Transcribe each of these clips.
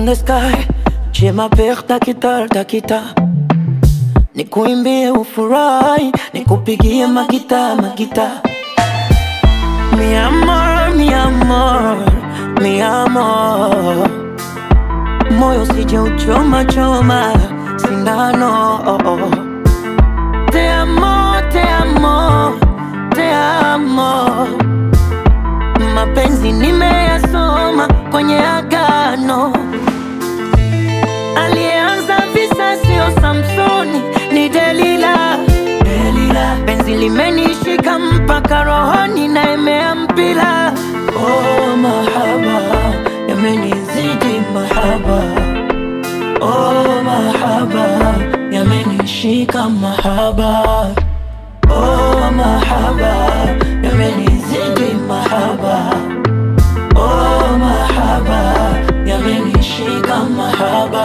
on the sky. Chema takital takita. Nikuimbie ufurai, nikupigie makita makita. Mi amor, mi amor, mi amor. Moyo sije uchoma choma sindano oh, oh. Te amo, te amo, te amo. Mapenzi nimeyasoma kwenye agano. Alianza visa sio Samsoni, ni Delila. Delila penzi limenishika mpaka rohoni na imeampila. Oh mahaba, yamenizidi mahaba. Oh mahaba, yamenishika mahaba. Oh mahaba, yamenizidi mahaba. Oh mahaba, yamenishika mahaba.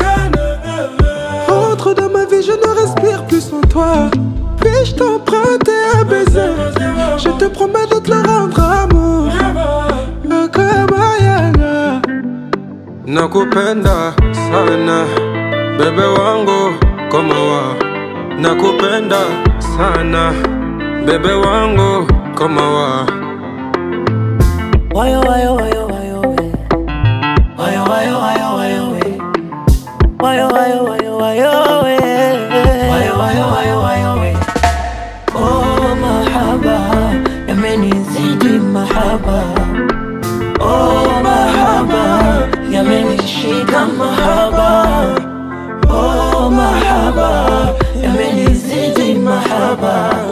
Rentre dans ma vie, je ne respire plus sans toi. Puis-je t'emprunter un baiser? Je te promets de te le rendre amour. Nakamayana nakupenda sana bebe wangu kama wa. Nakupenda sana bebe wangu kama wa. Wayo wayo wayo wayo we. Wayo wayo wayo wayo we. Wayo wayo wayo wayo we. Wayo wayo wayo wayo we. Oh mahaba, yamenizidi mahaba. Oh mahaba, yamenishika mahaba. Oh mahaba, yamenizidi mahaba.